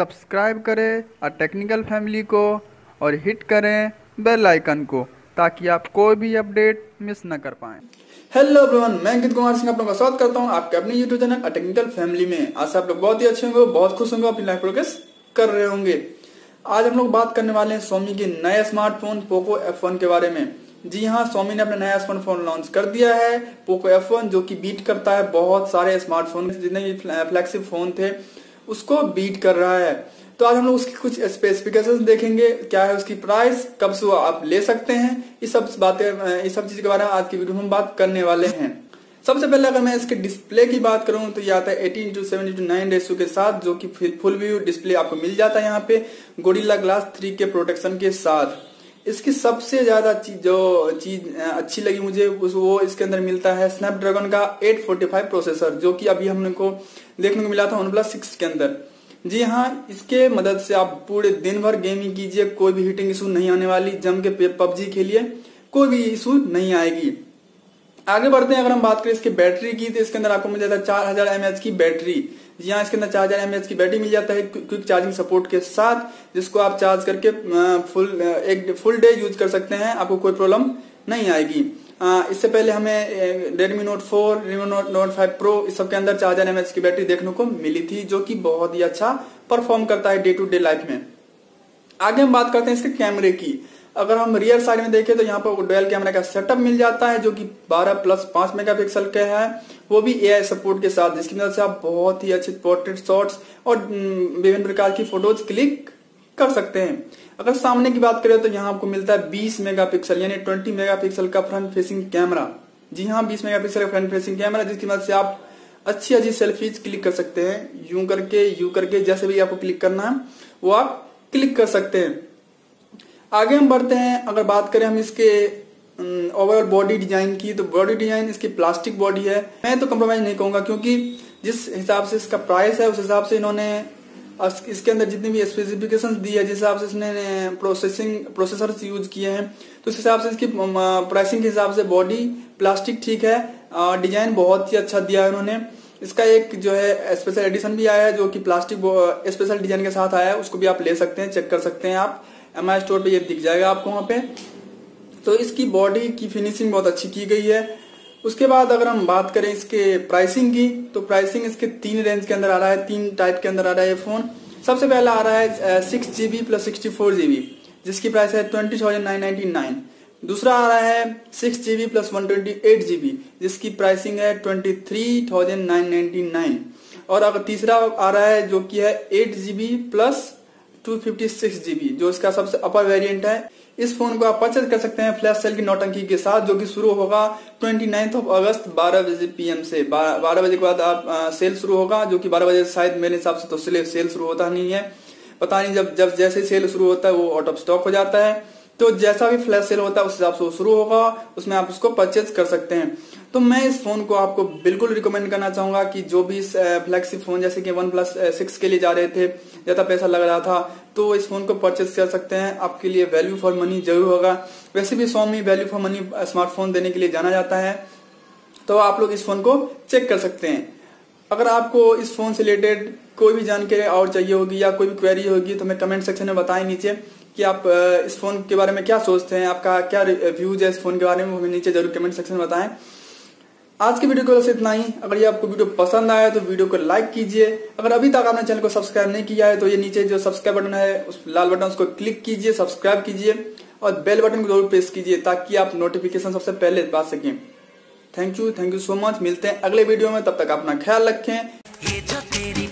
Subscribe करें और technical family को और हिट करें बेल आइकन को ताकि आप कोई भी अपडेट मिस ना कर पाएँ। हेलो एवरीवन, मैं अंकित कुमार सिंह आप लोगों का स्वागत करता हूँ आपके अपने यूट्यूब चैनल टेक्निकल फैमिली में। आज आप लोग बहुत ही अच्छे होंगे, बहुत खुश होंगे, अपनी लाइफ प्रोग्रेस कर रहे होंगे। आज हम लोग बात करने वाले हैं Xiaomi के नए स्मार्टफोन पोको F1 के बारे में। जी हाँ, Xiaomi ने अपना नया स्मार्टफोन लॉन्च कर दिया है पोको F1, जो कि बीट करता है बहुत सारे स्मार्टफोन, जितने भी फ्लैगशिप फोन थे उसको बीट कर रहा है। तो आज हम लोग उसकी कुछ स्पेसिफिकेशंस देखेंगे, क्या है उसकी प्राइस, कब से आप ले सकते हैं, इस सब चीज के बारे में आज की वीडियो में हम बात करने वाले हैं। सबसे पहले अगर मैं इसके डिस्प्ले की बात करूं तो ये आता है 18:7:9 रेशो के साथ, जो कि फुल व्यू डिस्प्ले आपको मिल जाता है यहाँ पे गोरिल्ला ग्लास 3 के प्रोटेक्शन के साथ। इसकी सबसे ज्यादा जो चीज अच्छी लगी मुझे वो इसके अंदर मिलता है स्नैपड्रैगन का 845 प्रोसेसर, जो कि अभी हमने को देखने को मिला था OnePlus Six के अंदर। जी हाँ, इसके मदद से आप पूरे दिन भर गेमिंग कीजिए, कोई भी हीटिंग इशू नहीं आने वाली, जम के PUBG खेलिए, कोई भी इशू नहीं आएगी। आगे बढ़ते हैं, अगर हम बात करें इसकी बैटरी की तो इसके अंदर आपको मिल जाता है 4000 mAh की बैटरी। जी हाँ, इसके अंदर 4000 mAh की बैटरी मिल जाता है क्विक चार्जिंग सपोर्ट के साथ, जिसको आप चार्ज करके फुल डे यूज कर सकते हैं, आपको कोई प्रॉब्लम नहीं आएगी। इससे पहले हमें Redmi Note 4, Redmi Note 5 Pro इस सब के अंदर 4000 mAh की बैटरी देखने को मिली थी, जो कि बहुत ही अच्छा परफॉर्म करता है डे टू डे लाइफ में। आगे हम बात करते हैं इसके कैमरे की। अगर हम रियर साइड में देखें तो यहाँ पर डुअल कैमरा का सेटअप मिल जाता है, जो कि 12+5 मेगापिक्सल का है, वो भी AI सपोर्ट के साथ, जिसकी मदद से आप बहुत ही अच्छे पोर्ट्रेट शॉट्स और विभिन्न प्रकार की फोटोज क्लिक कर सकते हैं। अगर सामने की बात करें तो यहाँ आपको मिलता है 20 मेगापिक्सल यानी 20 मेगापिक्सल का फ्रंट फेसिंग कैमरा। जी हाँ, 20 मेगापिक्सल का फ्रंट फेसिंग कैमरा, जिसकी मदद से आप अच्छी सेल्फीज क्लिक कर सकते हैं। यूं करके जैसे भी आपको क्लिक करना है वो आप क्लिक कर सकते हैं। आगे हम बढ़ते हैं, अगर बात करें हम इसके ओवरऑल बॉडी डिजाइन की तो बॉडी डिजाइन इसकी प्लास्टिक बॉडी है, मैं तो कम्प्रोमाइज नहीं कहूंगा, क्योंकि जिस हिसाब से इसका प्राइस है उस हिसाब से इन्होंने इसके अंदर जितनी भी स्पेसिफिकेशंस दी है, जिस हिसाब से इसने प्रोसेसर्स यूज किए हैं, तो उस हिसाब से इसकी प्राइसिंग के हिसाब से बॉडी प्लास्टिक ठीक है, डिजाइन बहुत ही अच्छा दिया है उन्होंने। इसका एक जो है स्पेशल एडिशन भी आया है, जो कि प्लास्टिक स्पेशल डिजाइन के साथ आया है, उसको भी आप ले सकते हैं, चेक कर सकते हैं, आप Mi Store पे ये दिख जाएगा आपको वहां पे। तो इसकी बॉडी की फिनिशिंग बहुत अच्छी की गई है। उसके बाद अगर हम बात करें इसके प्राइसिंग की तो प्राइसिंग इसके 3 रेंज के अंदर आ रहा है, 3 टाइप के अंदर आ रहा है ये फोन। सबसे पहला आ रहा है 6GB + 64GB, जिसकी प्राइस है 20,999। दूसरा आ रहा है 6GB + 128GB, जिसकी प्राइसिंग है 23,999। और अगर तीसरा आ रहा है जो कि है 8GB + 256GB, जो इसका सबसे अपर वेरिएंट है। इस फोन को आप परचेज कर सकते हैं फ्लैश सेल की नौटंकी के साथ, जो कि शुरू होगा 29 अगस्त 12 PM से। 12 बजे के बाद आप सेल शुरू होगा, जो कि 12 बजे शायद, मेरे हिसाब से तो सेल शुरू होता नहीं है, पता नहीं, जब जैसे सेल शुरू होता है वो आउट ऑफ स्टॉक हो जाता है, तो जैसा भी फ्लैश सेल होता है उस हिसाब से वो शुरू होगा, उसमें आप उसको परचेज कर सकते हैं। तो मैं इस फोन को आपको बिल्कुल रिकमेंड करना चाहूंगा कि जो भी फ्लैगशिप फोन जैसे कि OnePlus Six के लिए जा रहे थे, ज्यादा पैसा लग रहा था, तो इस फोन को परचेज कर सकते हैं, आपके लिए वैल्यू फॉर मनी जरूर होगा। वैसे भी Xiaomi value for money smartphone देने के लिए जाना जाता है, तो आप लोग इस फोन को चेक कर सकते हैं। अगर आपको इस फोन से रिलेटेड कोई भी जानकारी और चाहिए होगी या कोई भी क्वेरी होगी तो मैं कमेंट सेक्शन में बताएं नीचे कि आप इस फोन के बारे में क्या सोचते हैं, आपका क्या रिव्यूज है इस फोन के बारे में, हमें नीचे जरूर कमेंट सेक्शन में बताएं। आज की वीडियो के लिए इतना ही। अगर ये आपको वीडियो पसंद आया तो वीडियो को लाइक कीजिए। अगर अभी तक आपने चैनल को सब्सक्राइब नहीं किया है तो ये नीचे जो सब्सक्राइब बटन है, उस लाल बटन, उसको क्लिक कीजिए, सब्सक्राइब कीजिए और बेल बटन को जरूर प्रेस कीजिए ताकि आप नोटिफिकेशन सबसे पहले पा सकें। Thank you so much. मिलते हैं अगले वीडियो में, तब तक अपना ख्याल रखें।